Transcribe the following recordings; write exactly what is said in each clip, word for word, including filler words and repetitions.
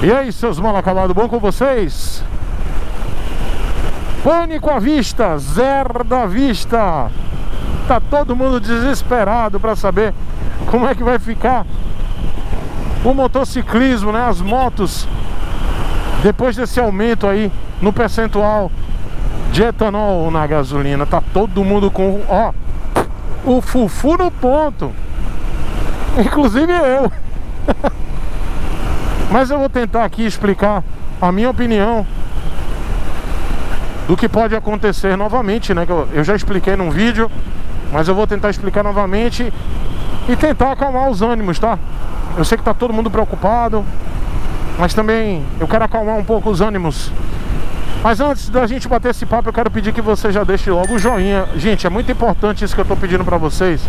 E aí, seus mal acabados, bom com vocês? Pânico à vista, zero da vista. Tá todo mundo desesperado para saber como é que vai ficar o motociclismo, né? As motos, depois desse aumento aí no percentual de etanol na gasolina. Tá todo mundo com, ó, o fufu no ponto. Inclusive eu. Mas eu vou tentar aqui explicar a minha opinião do que pode acontecer novamente, né? Que eu, eu já expliquei num vídeo, mas eu vou tentar explicar novamente e tentar acalmar os ânimos, tá? Eu sei que tá todo mundo preocupado, mas também eu quero acalmar um pouco os ânimos. Mas antes da gente bater esse papo, eu quero pedir que você já deixe logo o joinha. Gente, é muito importante isso que eu tô pedindo pra vocês,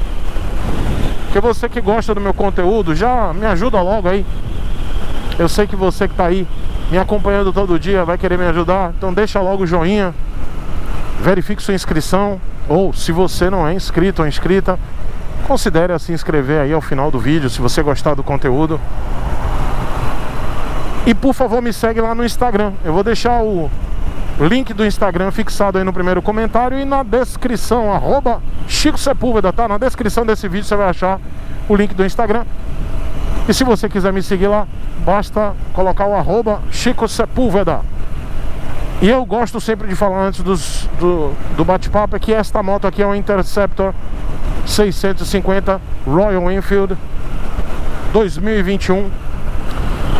porque você que gosta do meu conteúdo, já me ajuda logo aí. Eu sei que você que tá aí me acompanhando todo dia vai querer me ajudar, então deixa logo o joinha, verifique sua inscrição, ou se você não é inscrito ou inscrita, considere se inscrever aí ao final do vídeo, se você gostar do conteúdo. E por favor me segue lá no Instagram, eu vou deixar o link do Instagram fixado aí no primeiro comentário e na descrição, arroba Chico Sepúlveda, tá? Na descrição desse vídeo você vai achar o link do Instagram. E se você quiser me seguir lá, basta colocar o arroba Chico Sepúlveda. E eu gosto sempre de falar antes dos, do, do bate-papo é que esta moto aqui é um Interceptor seiscentos e cinquenta Royal Enfield dois mil e vinte e um.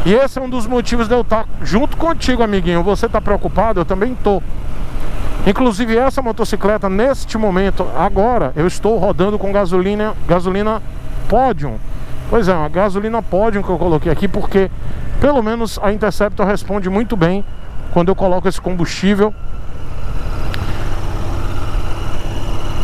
E esse é um dos motivos de eu estar junto contigo, amiguinho. Você está preocupado? Eu também estou. Inclusive essa motocicleta, neste momento, agora, eu estou rodando com gasolina, gasolina Podium. Pois é, uma gasolina Podium que eu coloquei aqui porque pelo menos a Interceptor responde muito bem quando eu coloco esse combustível.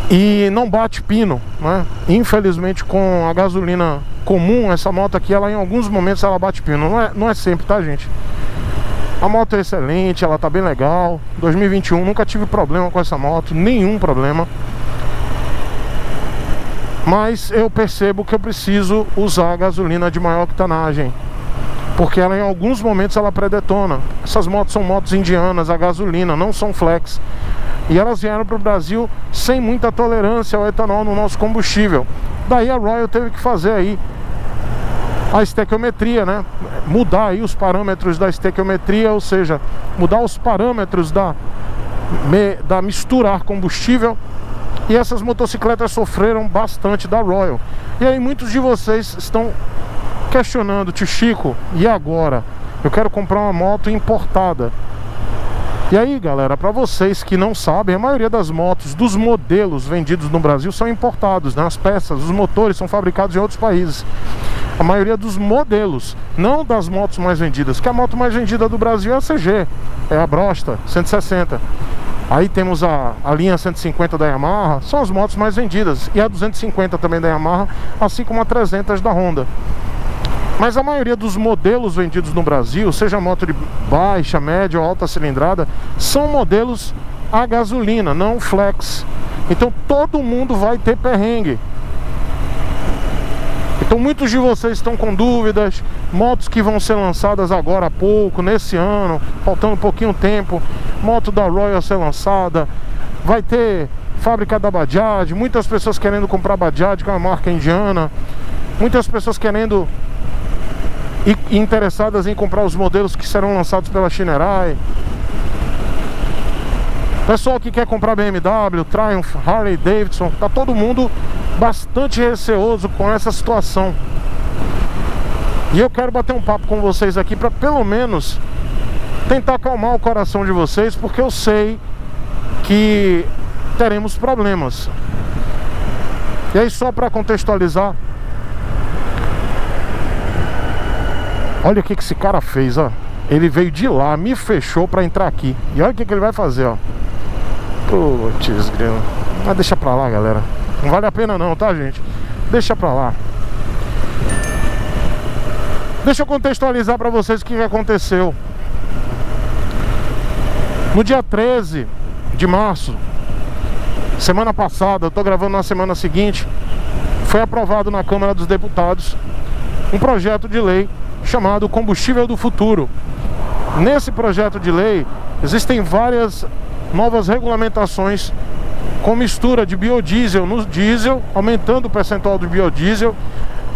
E não bate pino, né? Infelizmente com a gasolina comum, essa moto aqui, ela em alguns momentos ela bate pino. Não é, não é sempre, tá, gente? A moto é excelente, ela tá bem legal. dois mil e vinte e um, nunca tive problema com essa moto, nenhum problema. Mas eu percebo que eu preciso usar a gasolina de maior octanagem, porque ela em alguns momentos ela predetona. Essas motos são motos indianas, a gasolina, não são flex. E elas vieram para o Brasil sem muita tolerância ao etanol no nosso combustível. Daí a Royal teve que fazer aí a estequiometria, né? Mudar aí os parâmetros da estequiometria, ou seja, mudar os parâmetros da, da misturar combustível. E essas motocicletas sofreram bastante da Royal. E aí muitos de vocês estão questionando: tio Chico, e agora? Eu quero comprar uma moto importada. E aí, galera, para vocês que não sabem, a maioria das motos, dos modelos vendidos no Brasil são importados, né? As peças, os motores são fabricados em outros países. A maioria dos modelos, não das motos mais vendidas. Que a moto mais vendida do Brasil é a C G, é a Bros cento e sessenta. Aí temos a, a linha cento e cinquenta da Yamaha, são as motos mais vendidas. E a duzentos e cinquenta também da Yamaha, assim como a trezentos da Honda. Mas a maioria dos modelos vendidos no Brasil, seja moto de baixa, média ou alta cilindrada, são modelos a gasolina, não flex. Então todo mundo vai ter perrengue. Então muitos de vocês estão com dúvidas. Motos que vão ser lançadas agora há pouco, nesse ano, faltando um pouquinho tempo, moto da Royal ser lançada, vai ter fábrica da Bajaj, muitas pessoas querendo comprar Bajaj, que é uma marca indiana, muitas pessoas querendo e interessadas em comprar os modelos que serão lançados pela Shineray. Pessoal que quer comprar B M W, Triumph, Harley Davidson, tá todo mundo bastante receoso com essa situação. E eu quero bater um papo com vocês aqui para pelo menos tentar acalmar o coração de vocês, porque eu sei que teremos problemas. E aí, só para contextualizar, olha o que que esse cara fez, ó. Ele veio de lá, me fechou pra entrar aqui. E olha o que que ele vai fazer, ó. Putz, grilo. Mas deixa pra lá, galera. Não vale a pena não, tá, gente? Deixa pra lá. Deixa eu contextualizar pra vocês o que que aconteceu. No dia treze de março, semana passada, eu tô gravando na semana seguinte, foi aprovado na Câmara dos Deputados um projeto de lei chamado Combustível do Futuro. Nesse projeto de lei existem várias novas regulamentações com mistura de biodiesel no diesel, aumentando o percentual do biodiesel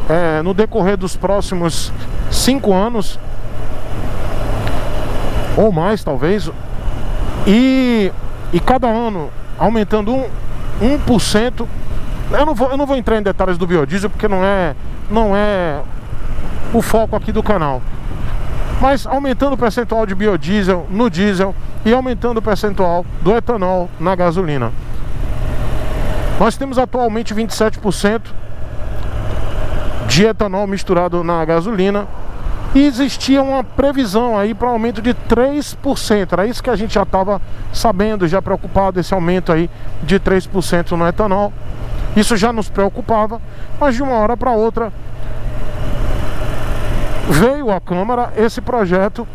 é, no decorrer dos próximos cinco anos ou mais, talvez, e, e cada ano aumentando um por cento. Eu não vou, eu não vou entrar em detalhes do biodiesel porque não é, não é o foco aqui do canal. Mas aumentando o percentual de biodiesel no diesel e aumentando o percentual do etanol na gasolina. Nós temos atualmente vinte e sete por cento de etanol misturado na gasolina e existia uma previsão aí para um aumento de três por cento. Era isso que a gente já estava sabendo, já preocupado, esse aumento aí de três por cento no etanol. Isso já nos preocupava, mas de uma hora para outra veio à Câmara esse projeto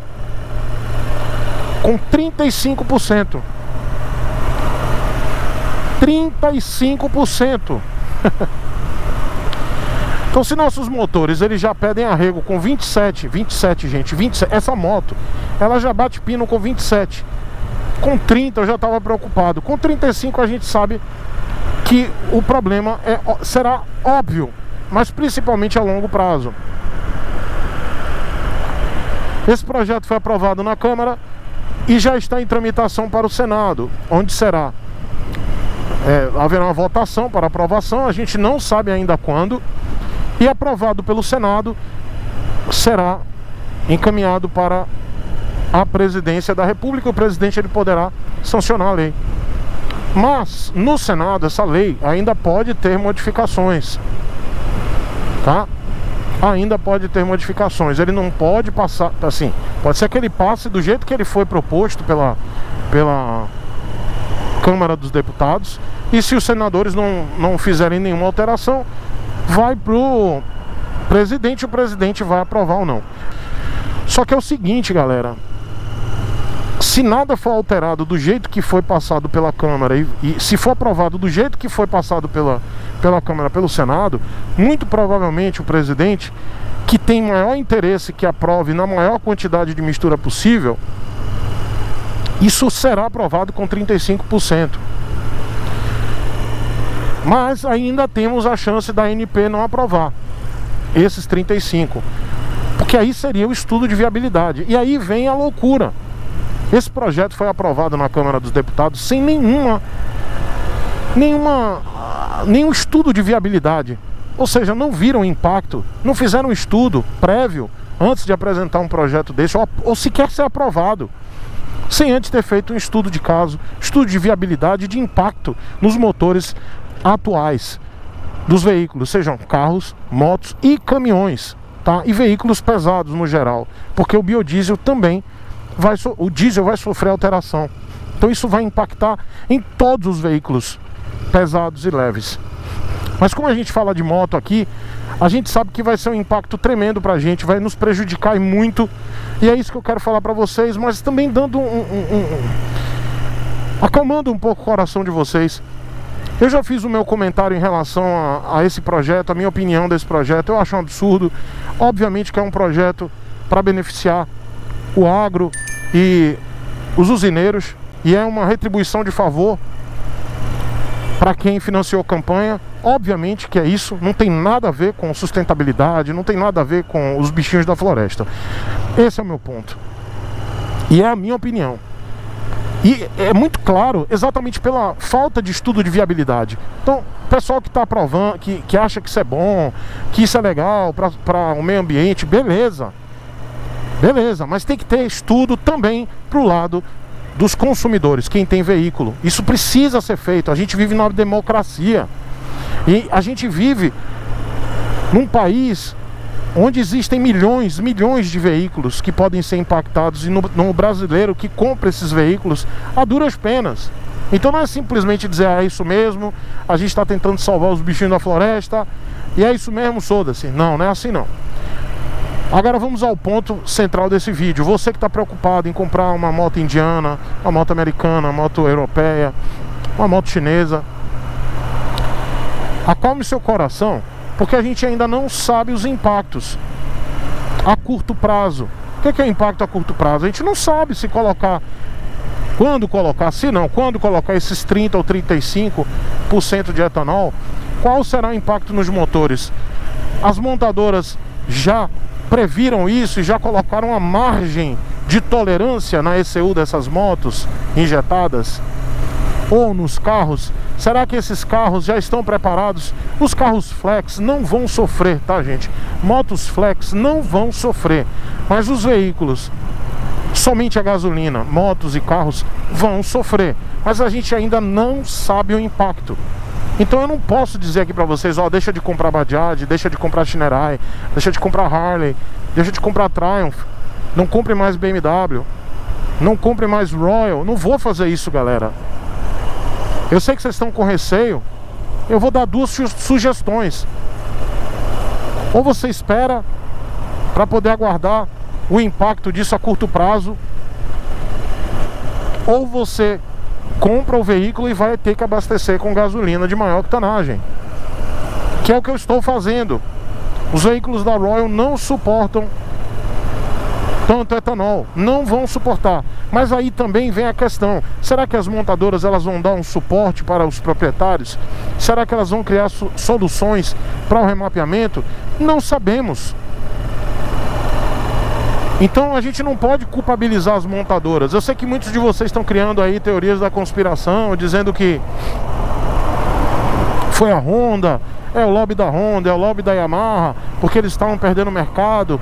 com trinta e cinco por cento. trinta e cinco por cento. Então, se nossos motores eles já pedem arrego com vinte e sete, vinte e sete, gente, vinte e sete, essa moto, ela já bate pino com vinte e sete. Com trinta eu já estava preocupado. Com trinta e cinco a gente sabe que o problema é, será óbvio, mas principalmente a longo prazo. Esse projeto foi aprovado na Câmara e já está em tramitação para o Senado, onde será é, haverá uma votação para aprovação, a gente não sabe ainda quando, e aprovado pelo Senado será encaminhado para a Presidência da República. O presidente ele poderá sancionar a lei. Mas no Senado essa lei ainda pode ter modificações, tá? Ainda pode ter modificações. Ele não pode passar, assim, pode ser que ele passe do jeito que ele foi proposto pela, pela Câmara dos Deputados. E se os senadores não, não fizerem nenhuma alteração, vai pro presidente, o presidente vai aprovar ou não. Só que é o seguinte, galera, se nada for alterado do jeito que foi passado pela Câmara e, e se for aprovado do jeito que foi passado pela, pela Câmara, pelo Senado, muito provavelmente o presidente, que tem maior interesse que aprove na maior quantidade de mistura possível, isso será aprovado com trinta e cinco por cento. Mas ainda temos a chance da A N P não aprovar esses trinta e cinco por cento, porque aí seria o estudo de viabilidade. E aí vem a loucura. Esse projeto foi aprovado na Câmara dos Deputados sem nenhuma, nenhuma, nenhum estudo de viabilidade. Ou seja, não viram impacto, não fizeram um estudo prévio antes de apresentar um projeto desse, ou, ou sequer ser aprovado, sem antes ter feito um estudo de caso, estudo de viabilidade e de impacto nos motores atuais dos veículos, sejam carros, motos e caminhões, tá? E veículos pesados no geral, porque o biodiesel também Vai, o diesel vai sofrer alteração. Então isso vai impactar em todos os veículos pesados e leves. Mas como a gente fala de moto aqui, a gente sabe que vai ser um impacto tremendo pra gente, vai nos prejudicar muito. E é isso que eu quero falar pra vocês, mas também dando um... um, um, um acalmando um pouco o coração de vocês. Eu já fiz o meu comentário em relação a, a esse projeto, a minha opinião desse projeto. Eu acho um absurdo. Obviamente que é um projeto pra beneficiar o agro e os usineiros, e é uma retribuição de favor para quem financiou a campanha. Obviamente que é isso, não tem nada a ver com sustentabilidade, não tem nada a ver com os bichinhos da floresta. Esse é o meu ponto e é a minha opinião. E é muito claro, exatamente pela falta de estudo de viabilidade. Então, pessoal que está aprovando, que, que acha que isso é bom, que isso é legal para o meio ambiente, beleza. Beleza, mas tem que ter estudo também para o lado dos consumidores, quem tem veículo. Isso precisa ser feito. A gente vive numa democracia e a gente vive num país onde existem milhões, milhões de veículos que podem ser impactados, e no, no brasileiro que compra esses veículos a duras penas. Então não é simplesmente dizer, ah, é isso mesmo, a gente está tentando salvar os bichinhos da floresta e é isso mesmo, foda-se. Não, não é assim não. Agora vamos ao ponto central desse vídeo. Você que está preocupado em comprar uma moto indiana, uma moto americana, uma moto europeia, uma moto chinesa, acalme seu coração, porque a gente ainda não sabe os impactos. a curto prazo. O que é impacto a curto prazo? A gente não sabe se colocar, quando colocar, se não, quando colocar esses trinta ou trinta e cinco por cento de etanol, qual será o impacto nos motores. As montadoras já previram isso e já colocaram uma margem de tolerância na E C U dessas motos injetadas ou nos carros. Será que esses carros já estão preparados? Os carros flex não vão sofrer, tá, gente? Motos flex não vão sofrer, mas os veículos somente a gasolina, motos e carros, vão sofrer. Mas a gente ainda não sabe o impacto. Então eu não posso dizer aqui pra vocês, ó, deixa de comprar Bajaj, deixa de comprar Shineray, deixa de comprar Harley, deixa de comprar Triumph, não compre mais B M W, não compre mais Royal. Não vou fazer isso, galera. Eu sei que vocês estão com receio. Eu vou dar duas sugestões. Ou você espera pra poder aguardar o impacto disso a curto prazo, ou você compra o veículo e vai ter que abastecer com gasolina de maior octanagem, que é o que eu estou fazendo. Os veículos da Royal não suportam tanto etanol, não vão suportar. Mas aí também vem a questão, será que as montadoras elas vão dar um suporte para os proprietários? Será que elas vão criar soluções para o remapeamento? Não sabemos. Então a gente não pode culpabilizar as montadoras. Eu sei que muitos de vocês estão criando aí teorias da conspiração, dizendo que foi a Honda, é o lobby da Honda, é o lobby da Yamaha, porque eles estavam perdendo o mercado.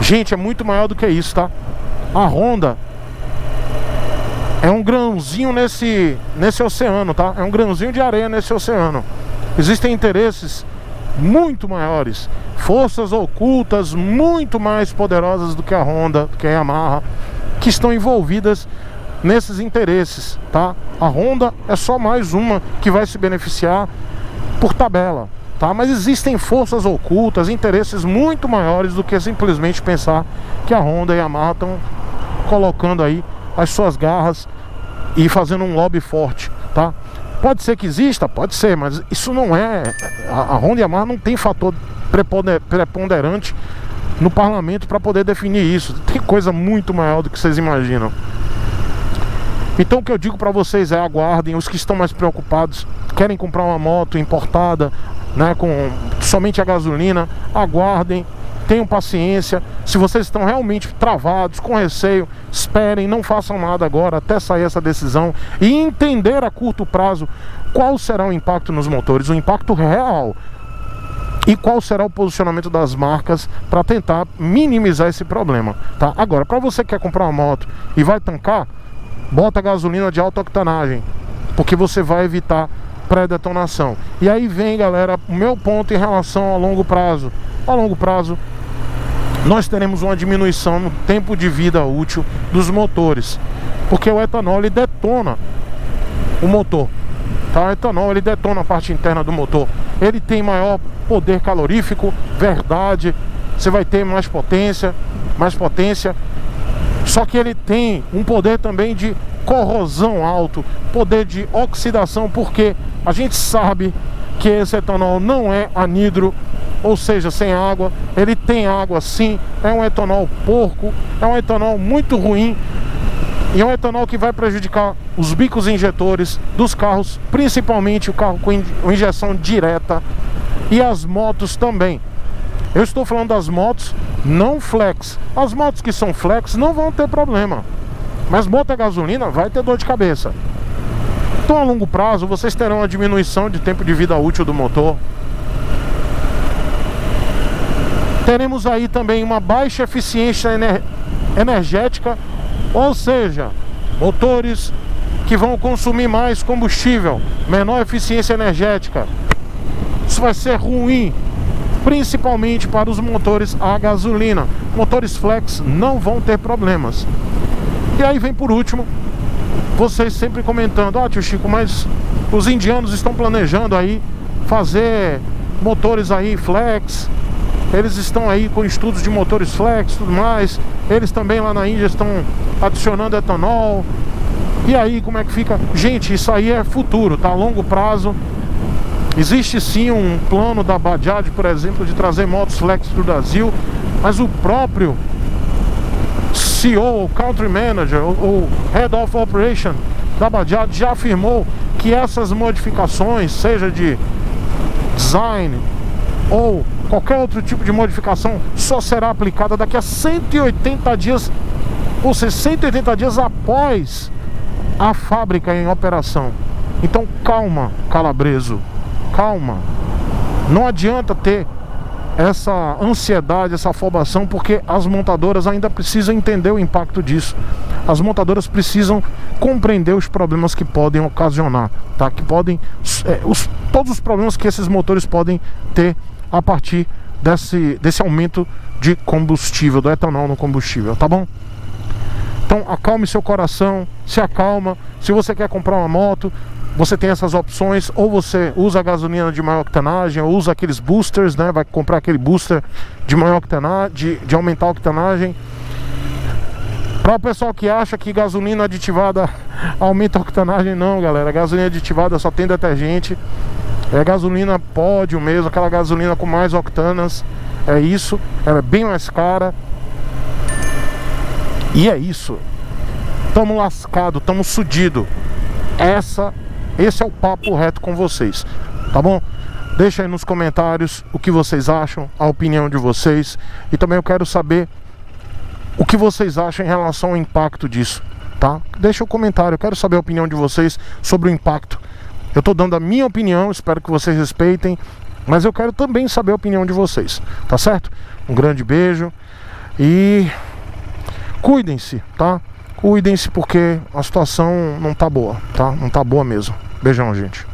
Gente, é muito maior do que isso, tá? A Honda é um grãozinho nesse, nesse oceano, tá? É um grãozinho de areia nesse oceano. Existem interesses muito maiores, forças ocultas muito mais poderosas do que a Honda, do que a Yamaha, que estão envolvidas nesses interesses, tá? A Honda é só mais uma que vai se beneficiar por tabela, tá? Mas existem forças ocultas, interesses muito maiores do que simplesmente pensar que a Honda e a Yamaha estão colocando aí as suas garras e fazendo um lobby forte, tá? Pode ser que exista, pode ser, mas isso não é... A Honda e a Yamaha não tem fator preponderante no parlamento para poder definir isso. Tem coisa muito maior do que vocês imaginam. Então o que eu digo para vocês é aguardem. Os que estão mais preocupados, querem comprar uma moto importada, né, com somente a gasolina, aguardem, tenham paciência. Se vocês estão realmente travados, com receio, esperem, não façam nada agora até sair essa decisão e entender a curto prazo qual será o impacto nos motores, o impacto real, e qual será o posicionamento das marcas para tentar minimizar esse problema, tá? Agora, para você que quer comprar uma moto e vai tancar, bota gasolina de alta octanagem, porque você vai evitar pré-detonação. E aí vem, galera, o meu ponto em relação ao longo prazo. A longo prazo nós teremos uma diminuição no tempo de vida útil dos motores, porque o etanol ele detona o motor, tá? O etanol ele detona a parte interna do motor. Ele tem maior poder calorífico, verdade, você vai ter mais potência, mais potência, só que ele tem um poder também de corrosão alto, poder de oxidação, porque a gente sabe que esse etanol não é anidro, ou seja, sem água. Ele tem água sim, é um etanol porco, é um etanol muito ruim, e é um etanol que vai prejudicar os bicos injetores dos carros, principalmente o carro com injeção direta, e as motos também. Eu estou falando das motos não flex. As motos que são flex não vão ter problema, mas bota gasolina, vai ter dor de cabeça. Então a longo prazo vocês terão uma diminuição de tempo de vida útil do motor. Teremos aí também uma baixa eficiência energética, ou seja, motores que vão consumir mais combustível, menor eficiência energética. Isso vai ser ruim, principalmente para os motores a gasolina. Motores flex não vão ter problemas. E aí vem por último, vocês sempre comentando, ó, tio Chico, mas os indianos estão planejando aí fazer motores aí flex, eles estão aí com estudos de motores flex e tudo mais, eles também lá na Índia estão adicionando etanol, e aí como é que fica? Gente, isso aí é futuro, tá? A longo prazo Existe sim um plano da Bajaj, por exemplo, de trazer motos flex para o Brasil, mas o próprio C E O, Country Manager, ou Head of Operation da Bajaj já afirmou que essas modificações, seja de design ou qualquer outro tipo de modificação, só será aplicada daqui a cento e oitenta dias, ou seja, cento e oitenta dias após a fábrica em operação. Então calma, calabreso, calma. Não adianta ter essa ansiedade, essa afobação, porque as montadoras ainda precisam entender o impacto disso. As montadoras precisam compreender os problemas que podem ocasionar, tá? Que podem, é, os, todos os problemas que esses motores podem ter a partir desse, desse aumento de combustível, do etanol no combustível, tá bom? Então acalme seu coração, se acalma. Se você quer comprar uma moto, você tem essas opções, ou você usa a gasolina de maior octanagem, ou usa aqueles boosters, né? Vai comprar aquele booster de maior octanagem, de, de aumentar a octanagem. Para o pessoal que acha que gasolina aditivada aumenta a octanagem, não, galera. Gasolina aditivada só tem detergente. É gasolina pódio mesmo, aquela gasolina com mais octanas. É isso, ela é bem mais cara. E é isso. Tamo lascado, tamo sudido. Essa, esse é o papo reto com vocês, tá bom? Deixa aí nos comentários o que vocês acham, a opinião de vocês. E também eu quero saber o que vocês acham em relação ao impacto disso, tá? Deixa o comentário, eu quero saber a opinião de vocês sobre o impacto. Eu tô dando a minha opinião, espero que vocês respeitem, mas eu quero também saber a opinião de vocês, tá certo? Um grande beijo e cuidem-se, tá? Cuidem-se porque a situação não tá boa, tá? Não tá boa mesmo. Beijão, gente.